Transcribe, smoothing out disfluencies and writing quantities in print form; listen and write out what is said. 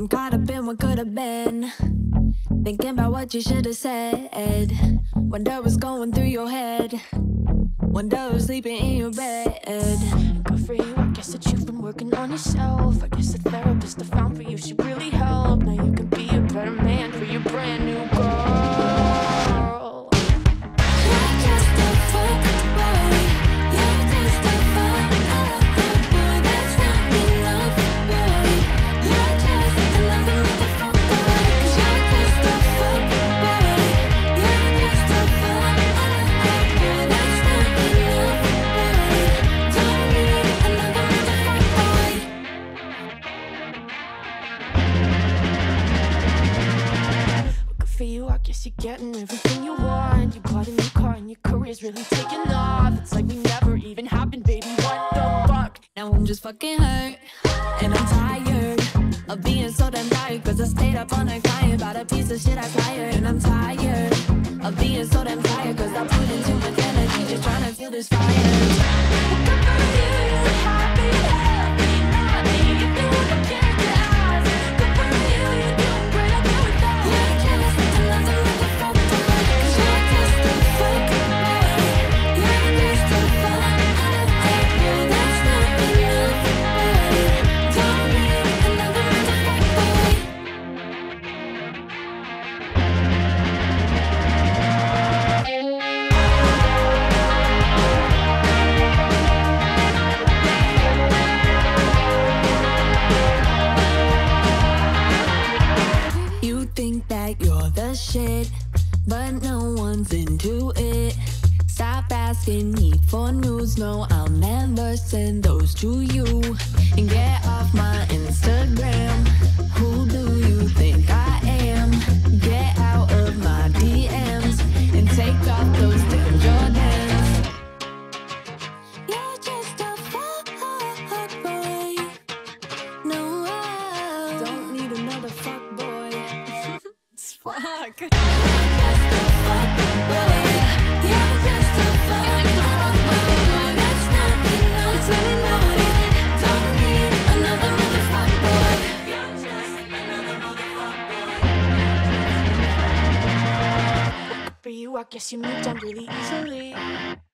I'm caught up in what could have been, thinking about what you should have said. Wonder what's going through your head, wonder who's sleeping in your bed. Good for you, I guess that you've been working on yourself. I guess the therapist I found for you, she really helped. Now you can be a better man for your brand new girl. You're just a fuck boy. You're just a fuck other boy. That's not the love boy. You're just a lover with a fuck boy. 'Cause you're just a fuck boy. You're just a fuck other boy. That's not the love boy. Don't be a lover with a fuck boy. Good for you, I guess you're getting everything you want. You got a new car and your career's really taking off. It's like we never even happened, baby. What the fuck? Now I'm just fucking hurt, and I'm tired of being so damn tired. 'Cause I stayed up all night crying about a piece of shit I fired. And I'm tired of being so damn tired, 'cause I put in too much energy just trying to feel this fire. Good for you, you're so happy, healthy, naughty. If you ever cared to ask. Good for you, you do real good though. You're just a lover with a fuck boy. 'Cause you're just a fuck boy. You're just a fuck other boy. That's not the love boy. Don't be a lover with a fuck boy. You think that you're the shit, but no one's into it. Stop asking me for news, no, I'll never send those to you. And get off my Instagram, who do you think I am? Get out of my DMs and take off those damn Jordans. You're just a fuck boy. No, I don't need another fuck boy. It's fuck. For you, I guess you moved on really easily.